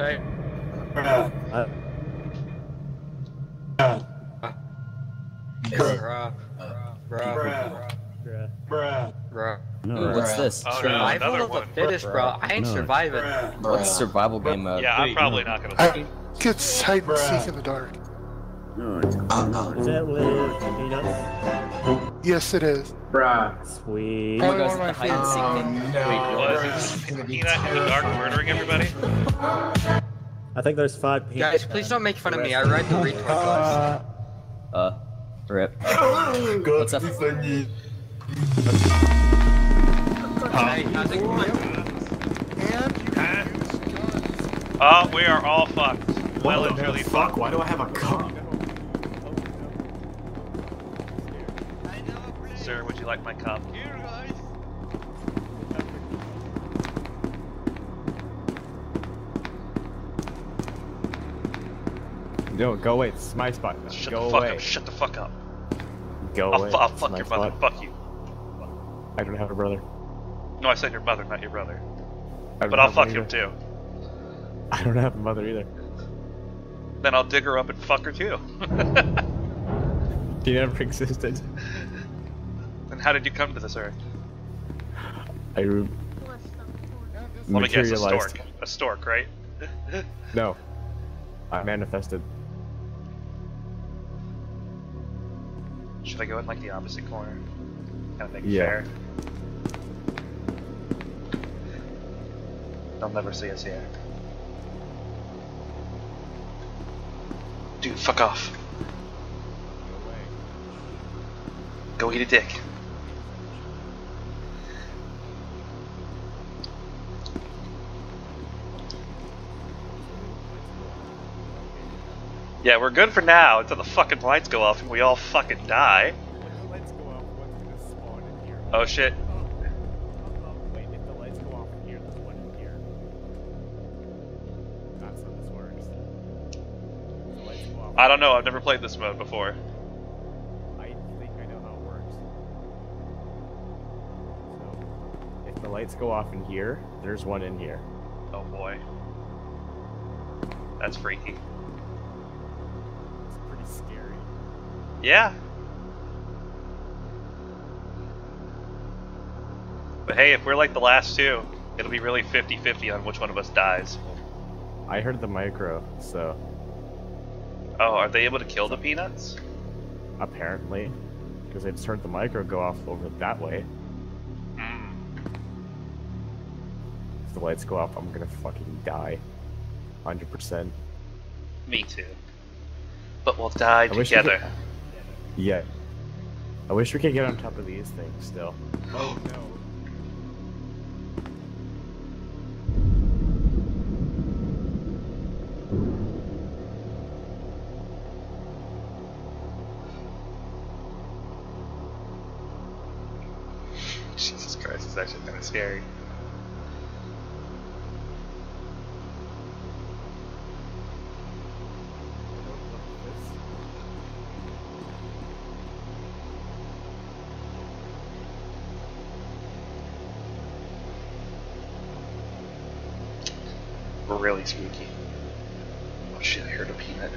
Hey. Ooh, what's this? Oh, no, survival of the fittest, bro. I ain't surviving. What's survival game mode? Yeah, I'm probably not gonna play. Get sight and seek in the dark. Is that with? Yes, it is. Bruh. Sweet. Oh my gosh, the hide and seek thing. No. Wait, was Peanut in the dark murdering everybody? I think there's 5 people. Guys, please don't make fun of me. I ride the retort class. Rip. What's up? Hey, how's it going? Oh, we are all fucked. Well and truly fucked. Why do I have a cup? Sir, would you like my cup? Here, guys. No, go away. It's my spot. Shut the fuck up. Shut the fuck up. Go away. I'll fuck your mother. Fuck you. I don't have a brother. No, I said your mother, not your brother. But I'll fuck him too. I don't have a mother either. Then I'll dig her up and fuck her too. You never existed. And how did you come to this earth? I materialized. Let me guess, a stork, right? No. I manifested. Should I go in like the opposite corner? Kind of make it fair. They'll never see us here. Dude, fuck off. Go eat a dick. Yeah, we're good for now until the fucking lights go off and we all fucking die. Oh shit. I don't know, I've never played this mode before. I think I know how it works. So, if the lights go off in here, there's one in here. Oh boy. That's freaky. It's pretty scary. Yeah. But hey, if we're like the last two, it'll be really 50-50 on which one of us dies. I heard the micro, so... Oh, are they able to kill the peanuts? Apparently, because they just heard the micro go off over that way. Mm. If the lights go off, I'm gonna fucking die. 100%. Me too. But we'll die together. Yeah. I wish we could get on top of these things still. Oh no. It's actually kind of scary. Really spooky. Oh shit, I heard a peanut.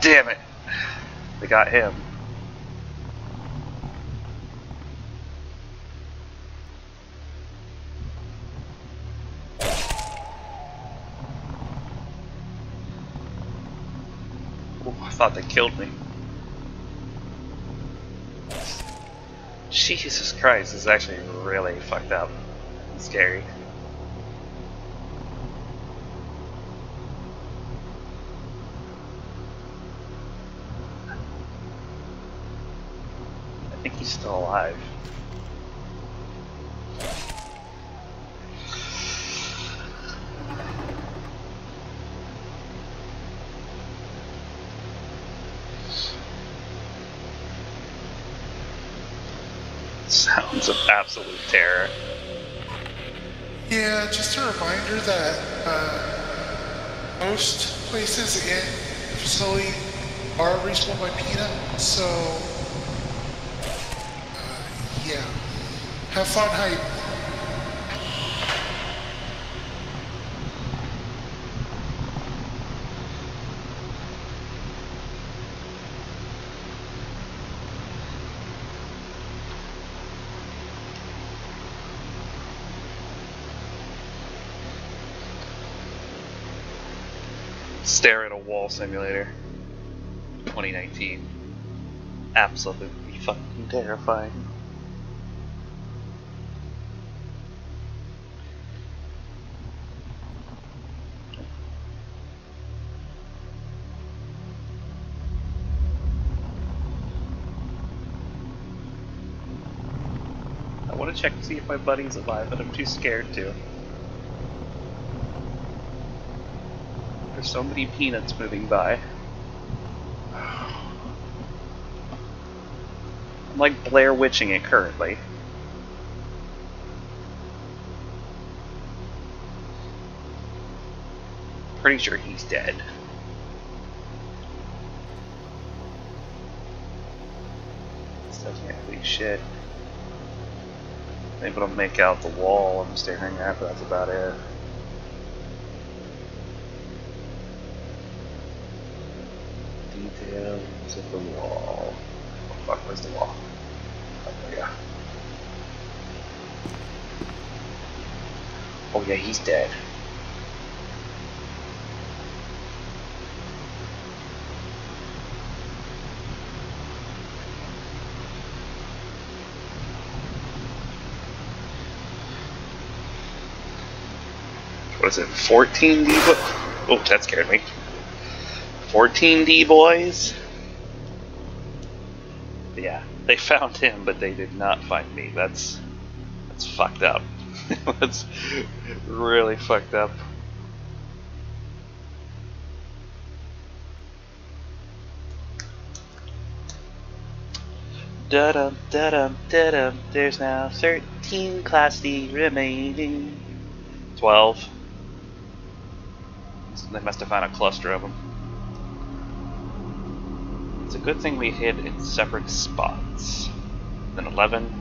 Damn it! They got him. Ooh, I thought they killed me. Jesus Christ, this is actually really fucked up and scary. think he's still alive. Sounds of absolute terror. Yeah, just a reminder that most places in the facility are reachable by PETA, so yeah, have fun, hype. Stare at a wall simulator. 2019. Absolutely fucking terrifying. I want to check to see if my buddy's alive, but I'm too scared to. So many peanuts moving by. I'm like Blair Witching it currently. Pretty sure he's dead. This doesn't actually shit. I'm able to make out the wall I'm staring at, but that's about it. Details of the wall. Oh fuck, where's the wall? Oh, there we go. Oh yeah, he's dead. What is it, 14 D boys? Oh, that scared me. 14 D boys? Yeah, they found him, but they did not find me. That's fucked up. That's really fucked up. Da-dum, da-dum, da-dum. There's now 13 Class D remaining. 12. They must have found a cluster of them. It's a good thing we hid in separate spots. Then 11.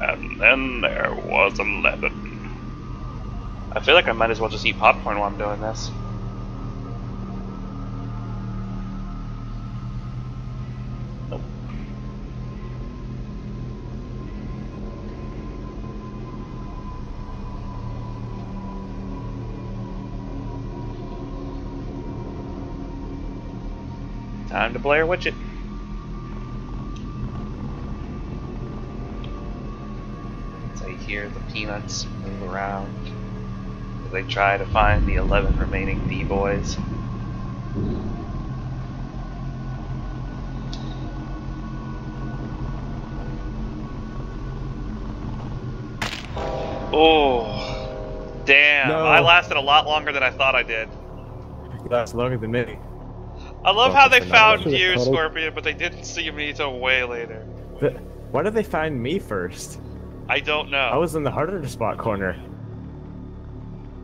And then there was 11. I feel like I might as well just eat popcorn while I'm doing this. Time to Blair Witch it. So you hear the peanuts move around as they try to find the 11 remaining D-boys. Oh, damn. No. I lasted a lot longer than I thought I did. You lasted longer than me. I love how they found you, Scorpion, but they didn't see me until way later. Why did they find me first? I don't know. I was in the harder to spot corner.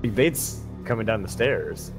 They'd coming down the stairs.